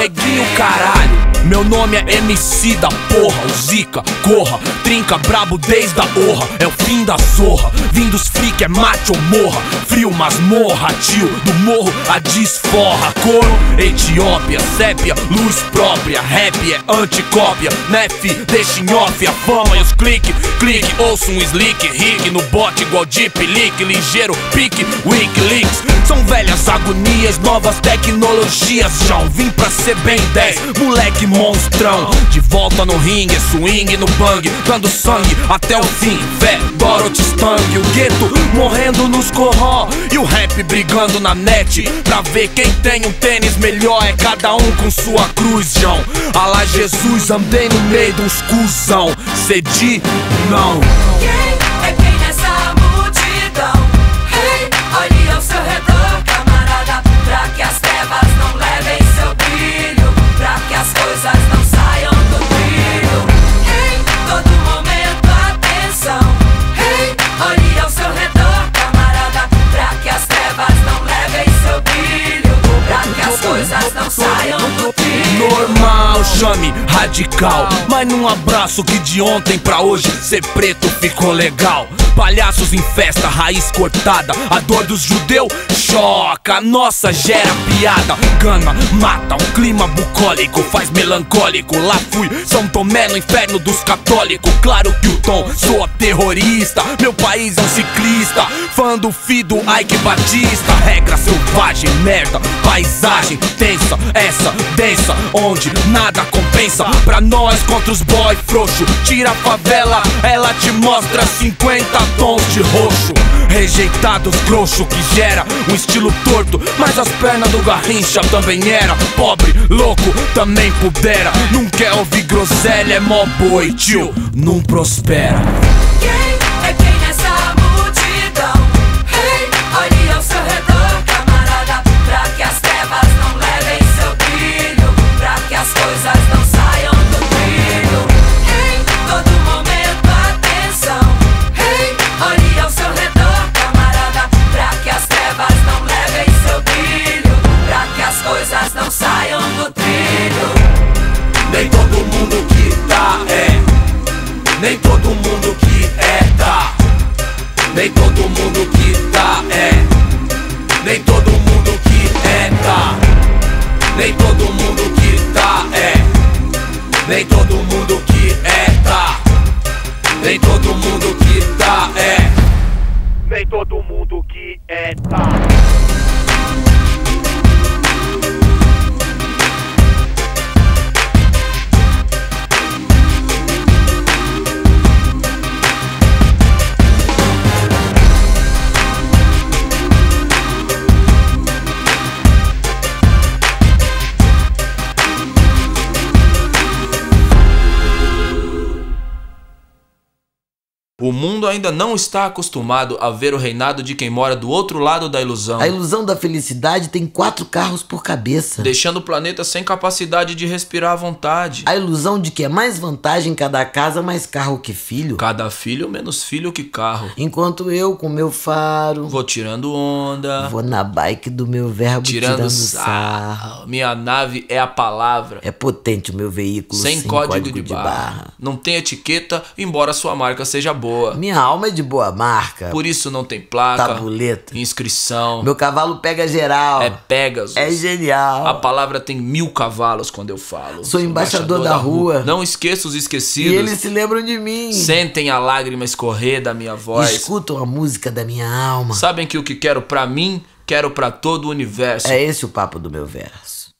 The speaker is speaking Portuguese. neguinho, caralho. Meu nome é MC da porra, o zica, corra, trinca brabo desde a orra, é o fim da zorra. Vim dos freak, é mate ou morra, frio mas morra, tio, do morro a desforra. Coro, Etiópia, sépia, luz própria, rap é anticópia, nef, deixa em off a fama e os clique, clique, ouço um slick, rick no bote igual deep leak, ligeiro, pique, Wikileaks. São velhas agonias, novas tecnologias, João, vim pra ser Ben 10, moleque monstrão. De volta no ringue, swing no bang, dando sangue até o fim, fé, Dorothy Stang. O gueto morrendo nos corró e o rap brigando na net pra ver quem tem um tênis melhor, é cada um com sua cruz, João. Alá Jesus, andei no meio dos cuzão, cedi não. Quem é quem nessa multidão? Ei, olhe ao seu redor, chame radical, mas num abraço que de ontem pra hoje ser preto ficou legal. Palhaços em festa, raiz cortada, a dor dos judeu choca, a nossa gera piada. Gana, mata, o clima bucólico faz melancólico. Lá fui, São Tomé no inferno dos católicos. Claro que o tom soa terrorista, meu país é um ciclista, fã do Fido, Ike Batista. Regra selvagem, merda, paisagem tensa, essa densa, onde nada compensa. Pra nós contra os boy frouxo, tira a favela, ela te mostra 50 tons de roxo. Rejeitados grosso que gera um estilo torto, mas as pernas do Garrincha também era. Pobre, louco, também pudera, não quer ouvir groselha, é mó boi, tio, não prospera. Quem é quem nessa multidão? Ei, olhe ao seu redor, camarada, pra que as trevas não levem seu brilho, pra que as coisas não saiam do brilho. Ei, todo momento atenção, ei, olhe ao seu redor, camarada, pra que as trevas não levem seu brilho, pra que as coisas não saiam do trilho. Nem todo mundo que tá é, nem todo mundo que nem todo mundo que tá é, nem todo mundo que é tá, nem todo mundo que tá é, nem todo mundo que é tá, nem todo mundo que tá é, nem todo mundo que é tá. O mundo ainda não está acostumado a ver o reinado de quem mora do outro lado da ilusão. A ilusão da felicidade tem 4 carros por cabeça, deixando o planeta sem capacidade de respirar à vontade. A ilusão de que é mais vantagem cada casa, mais carro que filho, cada filho menos filho que carro. Enquanto eu, com meu faro, vou tirando onda, vou na bike do meu verbo tirando sarro. Minha nave é a palavra, é potente o meu veículo sem código de barra. Não tem etiqueta, embora sua marca seja boa. Minha alma é de boa marca, por isso não tem placa, tabuleta, inscrição. Meu cavalo pega geral, é Pegasus, é genial. A palavra tem 1000 cavalos quando eu falo. Sou embaixador da rua, não esqueço os esquecidos, e eles se lembram de mim. Sentem a lágrima escorrer da minha voz, escutam a música da minha alma, sabem que o que quero pra mim, quero pra todo o universo. É esse o papo do meu verso.